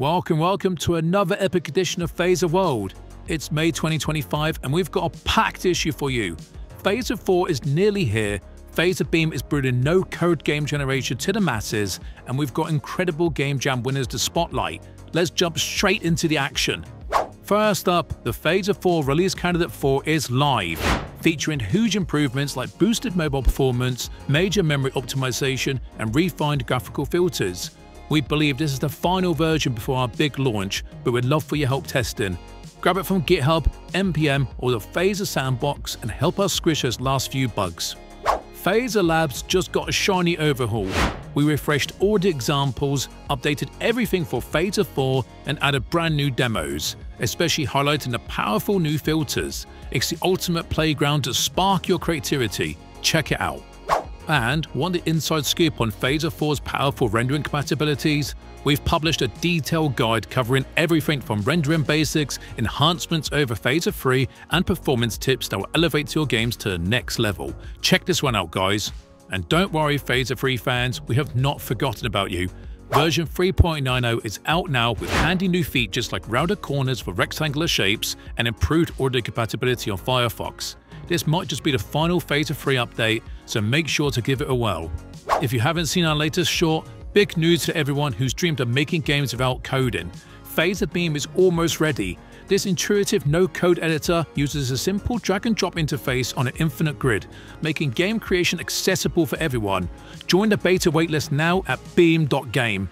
Welcome to another epic edition of Phaser World. It's May 2025 and we've got a packed issue for you. Phaser 4 is nearly here, Phaser Beam is bringing no-code game generation to the masses, and we've got incredible game jam winners to spotlight. Let's jump straight into the action. First up, the Phaser 4 release candidate 4 is live, featuring huge improvements like boosted mobile performance, major memory optimization, and refined graphical filters. We believe this is the final version before our big launch, but we'd love for your help testing. Grab it from GitHub, NPM, or the Phaser Sandbox and help us squish those last few bugs. Phaser Labs just got a shiny overhaul. We refreshed all the examples, updated everything for Phaser 4, and added brand new demos, especially highlighting the powerful new filters. It's the ultimate playground to spark your creativity. Check it out. And want the inside scoop on Phaser 4's powerful rendering compatibilities? We've published a detailed guide covering everything from rendering basics, enhancements over Phaser 3, and performance tips that will elevate your games to the next level. Check this one out, guys. And don't worry, Phaser 3 fans, we have not forgotten about you. Version 3.90 is out now with handy new features like rounded corners for rectangular shapes and improved audio compatibility on Firefox. This might just be the final Phaser 3 update, so make sure to give it a whirl. If you haven't seen our latest short, big news to everyone who's dreamed of making games without coding. Phaser Beam is almost ready. This intuitive no-code editor uses a simple drag-and-drop interface on an infinite grid, making game creation accessible for everyone. Join the beta waitlist now at beam.game.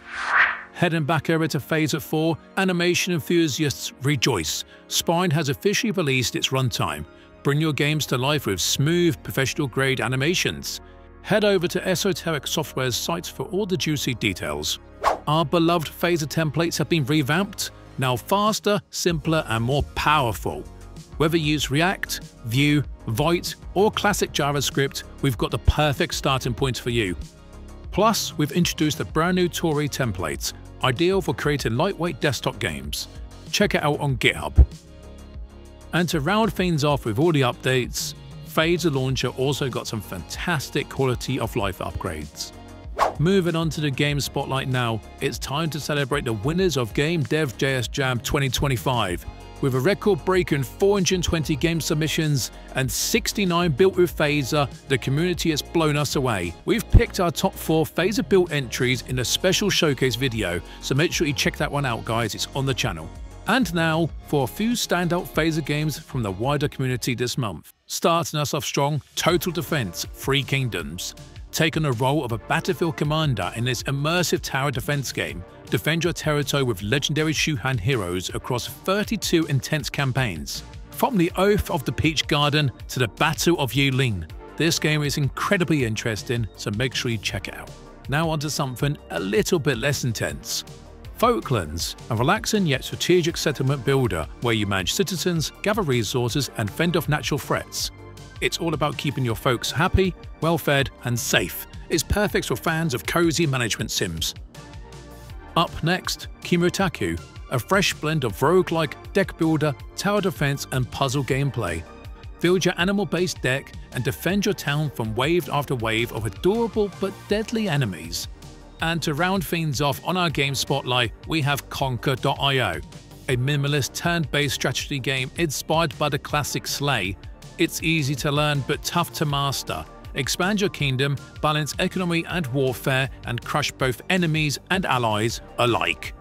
Heading back over to Phaser 4, animation enthusiasts rejoice. Spine has officially released its runtime. Bring your games to life with smooth, professional-grade animations. Head over to Esoteric Software's site for all the juicy details. Our beloved Phaser templates have been revamped, now faster, simpler, and more powerful. Whether you use React, Vue, Vite, or classic JavaScript, we've got the perfect starting point for you. Plus, we've introduced the brand new Tori template, ideal for creating lightweight desktop games. Check it out on GitHub. And to round things off with all the updates, Phaser Launcher also got some fantastic quality of life upgrades. Moving on to the game spotlight now, it's time to celebrate the winners of Game Dev JS Jam 2025, with a record-breaking 420 game submissions and 69 built with Phaser. The community has blown us away. We've picked our top 4 Phaser built entries in a special showcase video, so make sure you check that one out, guys, it's on the channel. And now for a few standout Phaser games from the wider community this month. Starting us off strong, Total Defense, Three Kingdoms. Take on the role of a battlefield commander in this immersive tower defense game. Defend your territory with legendary Shuhan heroes across 32 intense campaigns. From the Oath of the Peach Garden to the Battle of Yulin, this game is incredibly interesting, so make sure you check it out. Now onto something a little bit less intense. Folklands, a relaxing yet strategic settlement builder where you manage citizens, gather resources, and fend off natural threats. It's all about keeping your folks happy, well-fed, and safe. It's perfect for fans of cozy management sims. Up next, Kimotaku, a fresh blend of roguelike, deck builder, tower defense, and puzzle gameplay. Build your animal-based deck and defend your town from wave after wave of adorable but deadly enemies. And to round things off on our game spotlight, we have Conquer.io, a minimalist turn-based strategy game inspired by the classic Slay. It's easy to learn but tough to master. Expand your kingdom, balance economy and warfare, and crush both enemies and allies alike.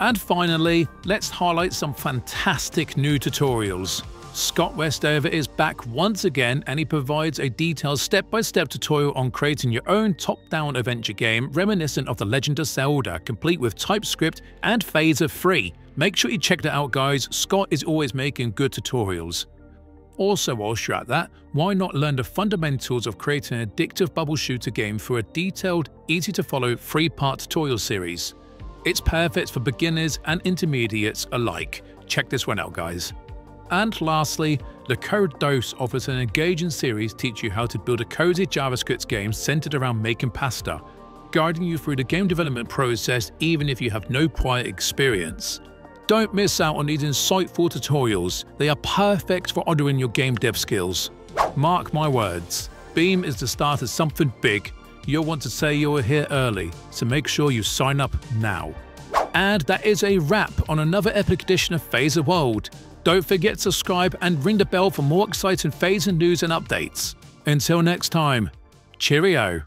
And finally, let's highlight some fantastic new tutorials. Scott Westover is back once again, and he provides a detailed step-by-step tutorial on creating your own top-down adventure game reminiscent of The Legend of Zelda, complete with TypeScript and Phaser 3. Make sure you check that out, guys. Scott is always making good tutorials. Also, whilst you're at that, why not learn the fundamentals of creating an addictive bubble shooter game through a detailed, easy-to-follow 3-part tutorial series. It's perfect for beginners and intermediates alike. Check this one out, guys. And lastly, the Code Dose offers an engaging series teaching you how to build a cozy JavaScript game centered around making pasta, guiding you through the game development process even if you have no prior experience. Don't miss out on these insightful tutorials. They are perfect for honoring your game dev skills. Mark my words, Beam is the start of something big. You'll want to say you were here early, so make sure you sign up now. And that is a wrap on another epic edition of Phaser World. Don't forget to subscribe and ring the bell for more exciting Phaser news and updates. Until next time, cheerio.